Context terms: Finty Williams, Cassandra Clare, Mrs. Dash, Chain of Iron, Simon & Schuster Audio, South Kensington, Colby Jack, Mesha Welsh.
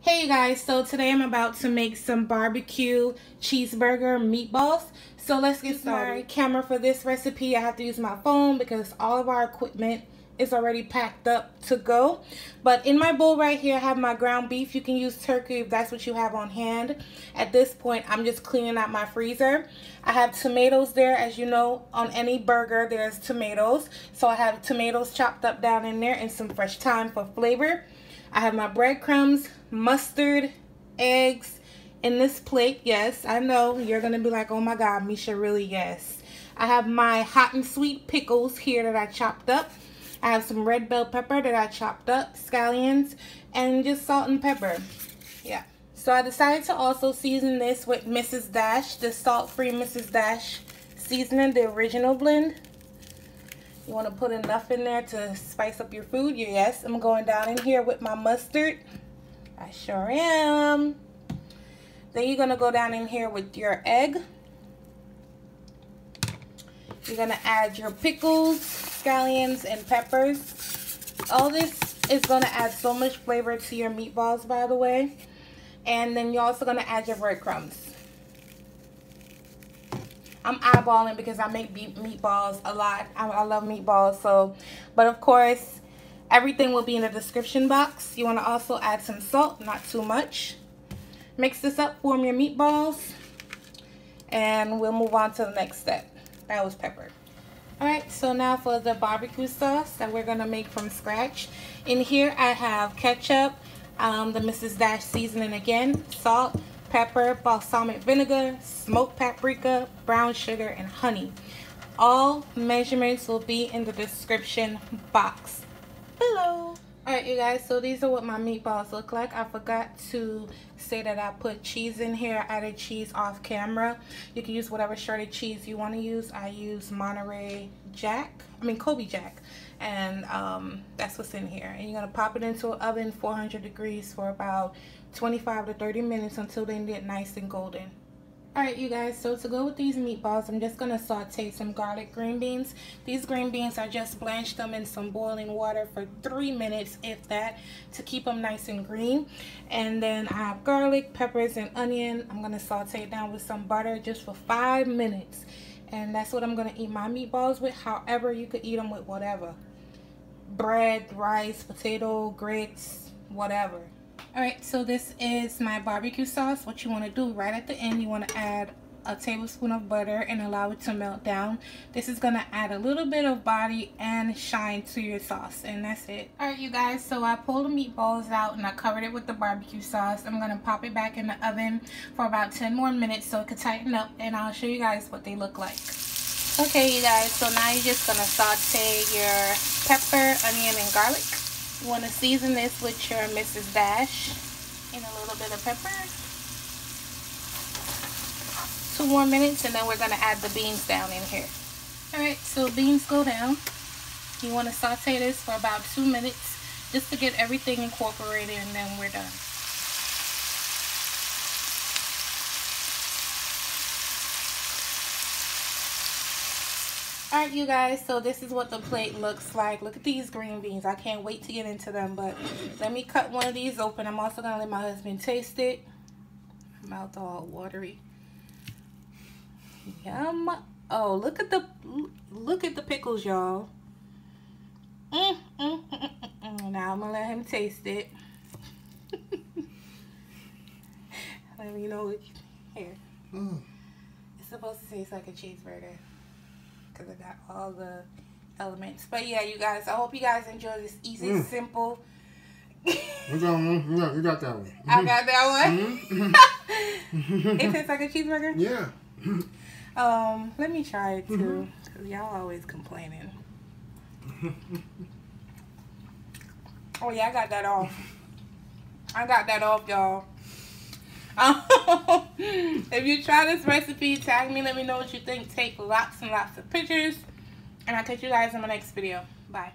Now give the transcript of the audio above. Hey you guys, so today I'm about to make some barbecue cheeseburger meatballs. So let's get started. My camera for this recipe, I have to use my phone because all of our equipment is already packed up to go. But in my bowl right here I have my ground beef. You can use turkey if that's what you have on hand. At this point I'm just cleaning out my freezer. I have tomatoes there. As you know, on any burger there's tomatoes, so I have tomatoes chopped up down in there and some fresh thyme for flavor. I have my breadcrumbs, mustard, eggs in this plate. Yes, I know you're gonna be like, oh my god, Misha, really? Yes. I have my hot and sweet pickles here that I chopped up. I have some red bell pepper that I chopped up, scallions, and just salt and pepper. Yeah. So I decided to also season this with Mrs. Dash, the salt-free Mrs. Dash seasoning, the original blend. You want to put enough in there to spice up your food? Yes, I'm going down in here with my mustard. I sure am. Then you're going to go down in here with your egg. You're going to add your pickles, scallions, and peppers. All this is going to add so much flavor to your meatballs, by the way. And then you're also going to add your breadcrumbs. I'm eyeballing because I make meatballs a lot. I love meatballs, so. But of course, everything will be in the description box. You want to also add some salt, not too much. Mix this up, form your meatballs, and we'll move on to the next step. That was pepper. All right, so now for the barbecue sauce that we're gonna make from scratch. In here, I have ketchup, the Mrs. Dash seasoning again, salt, pepper, balsamic vinegar, smoked paprika, brown sugar, and honey. All measurements will be in the description box below. All right, you guys, so these are what my meatballs look like. I forgot to say that I put cheese in here. I added cheese off camera. You can use whatever shredded cheese you want to use. I use Colby Jack, and that's what's in here. And you're going to pop it into an oven, 400 degrees for about 25 to 30 minutes until they get nice and golden. Alright you guys, so to go with these meatballs, I'm just going to saute some garlic green beans. These green beans, I just blanched them in some boiling water for 3 minutes, if that, to keep them nice and green. And then I have garlic, peppers, and onion. I'm going to saute it down with some butter just for 5 minutes. And that's what I'm going to eat my meatballs with. However, you could eat them with whatever. Bread, rice, potato, grits, whatever. Alright, so this is my barbecue sauce. What you want to do right at the end, you want to add a tablespoon of butter and allow it to melt down. This is going to add a little bit of body and shine to your sauce, and that's it. Alright you guys, so I pulled the meatballs out and I covered it with the barbecue sauce. I'm going to pop it back in the oven for about 10 more minutes so it could tighten up, and I'll show you guys what they look like. Okay you guys, so now you're just going to saute your pepper, onion, and garlic. You want to season this with your Mrs. Dash and a little bit of pepper. 2 more minutes, and then we're going to add the beans down in here. Alright, so beans go down. You want to saute this for about 2 minutes just to get everything incorporated, and then we're done. Alright you guys, so this is what the plate looks like. Look at these green beans. I can't wait to get into them, but let me cut one of these open. I'm also going to let my husband taste it. Mouth all watery. Yum. Oh, look at the pickles, y'all. Now I'm going to let him taste it. Let me know what you think. Here. It's supposed to taste like a cheeseburger. Because I got all the elements. But yeah, you guys, I hope you guys enjoy this easy, simple. You got that one. I got that one. It tastes like a cheeseburger? Yeah. Let me try it too. Because y'all always complaining. Oh yeah, I got that off. I got that off, y'all. If you try this recipe, tag me, let me know what you think. Take lots and lots of pictures, and I'll catch you guys in my next video. Bye.